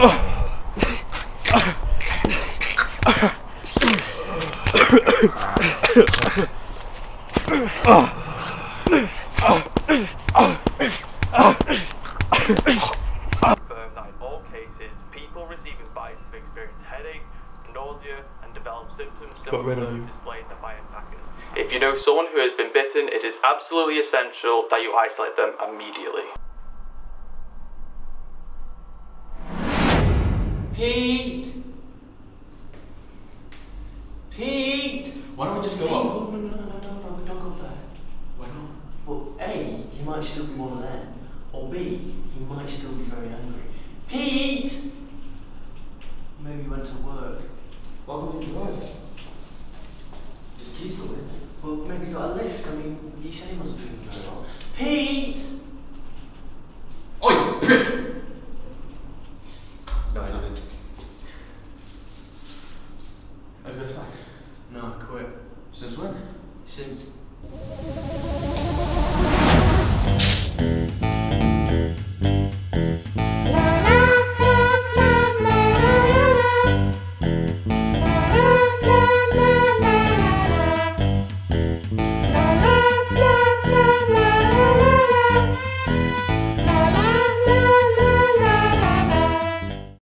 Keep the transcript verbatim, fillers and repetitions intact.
Confirmed that in all cases, people receiving bites have experienced headache, nausea, and developed symptoms similar to those displayed by attackers. If you know someone who has been bitten, it is absolutely essential that you isolate them immediately. Pete! Pete! Why don't we just go up? No, no, no, no, no, no, don't go up there. Why not? Well, A, he might still be one of them. Or B, he might still be very angry. Pete! Maybe he went to work. Welcome to the lift. His keys to lift? Well, maybe he got a lift. I mean, he said he wasn't feeling very well. Pete! Oh, you prick! No, I didn't. Have you got a fag? No, I quit. Since when? Since...